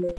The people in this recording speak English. Yeah.